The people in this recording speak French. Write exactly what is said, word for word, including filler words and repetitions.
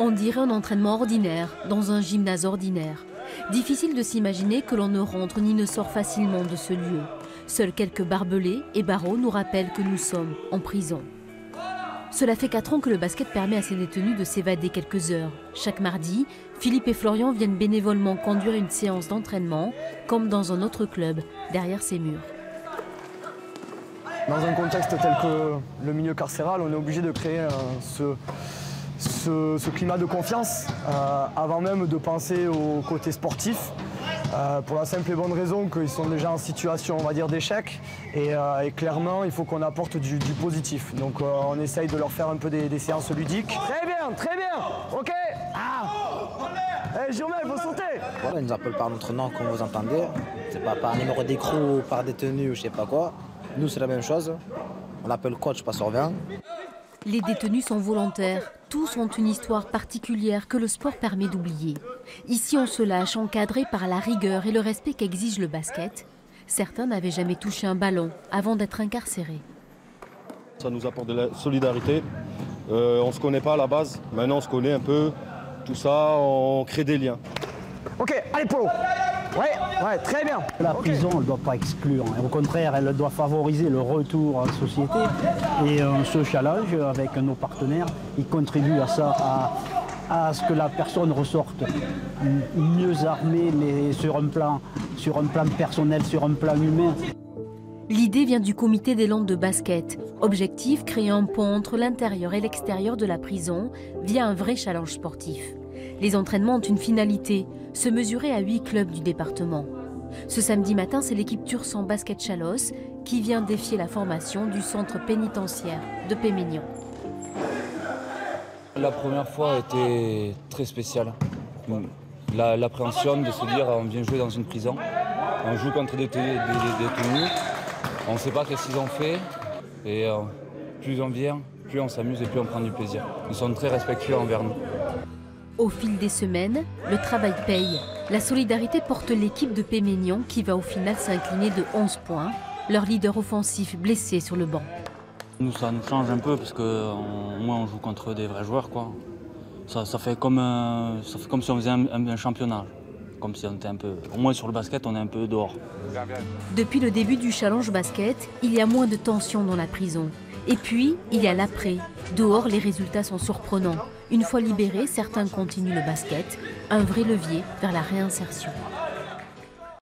On dirait un entraînement ordinaire, dans un gymnase ordinaire. Difficile de s'imaginer que l'on ne rentre ni ne sort facilement de ce lieu. Seuls quelques barbelés et barreaux nous rappellent que nous sommes en prison. Cela fait quatre ans que le basket permet à ses détenus de s'évader quelques heures. Chaque mardi, Philippe et Florian viennent bénévolement conduire une séance d'entraînement, comme dans un autre club, derrière ces murs. Dans un contexte tel que le milieu carcéral, on est obligé de créer euh, ce, ce, ce climat de confiance euh, avant même de penser au côté sportif, euh, pour la simple et bonne raison qu'ils sont déjà en situation, on va dire, d'échec. Et, euh, et clairement, il faut qu'on apporte du, du positif. Donc euh, on essaye de leur faire un peu des, des séances ludiques. Très bien, très bien, ok. Eh, Germain, vous sortez. Voilà, ils nous appellent par notre nom, comme vous entendez. C'est pas par numéro d'écrou ou par détenu ou je sais pas quoi. Nous, c'est la même chose. On appelle coach, pas surveillant. Les détenus sont volontaires. Tous ont une histoire particulière que le sport permet d'oublier. Ici, on se lâche, encadré par la rigueur et le respect qu'exige le basket. Certains n'avaient jamais touché un ballon avant d'être incarcérés. Ça nous apporte de la solidarité. Euh, on ne se connaît pas à la base. Maintenant, on se connaît un peu. Tout ça, on crée des liens. Ok, allez, Polo. Ouais, ouais, très bien. La okay. prison, elle ne doit pas exclure. Au contraire, elle doit favoriser le retour à la société. Et euh, ce challenge, avec nos partenaires, il contribue à ça, à, à ce que la personne ressorte mieux armée, mais sur un plan, sur un plan personnel, sur un plan humain. L'idée vient du comité des Landes de basket. Objectif, créer un pont entre l'intérieur et l'extérieur de la prison via un vrai challenge sportif. Les entraînements ont une finalité, se mesurer à huit clubs du département. Ce samedi matin, c'est l'équipe Tursan Basket Chalosse qui vient défier la formation du centre pénitentiaire de Pémignan. La première fois était très spéciale. L'appréhension de se dire on vient jouer dans une prison, on joue contre des détenus, on ne sait pas qu'est-ce qu'ils ont fait. Et euh, plus on vient, plus on s'amuse et plus on prend du plaisir. Ils sont très respectueux envers nous. Au fil des semaines, le travail paye. La solidarité porte l'équipe de Pémignan qui va au final s'incliner de onze points. Leur leader offensif blessé sur le banc. Nous, ça nous change un peu parce qu'au moins on joue contre des vrais joueurs, quoi. Ça, ça, fait comme, euh, ça fait comme si on faisait un, un, un championnat. Comme si on était un peu... Au moins sur le basket, on est un peu dehors. Depuis le début du challenge basket, il y a moins de tension dans la prison. Et puis, il y a l'après. Dehors, les résultats sont surprenants. Une fois libérés, certains continuent le basket. Un vrai levier vers la réinsertion.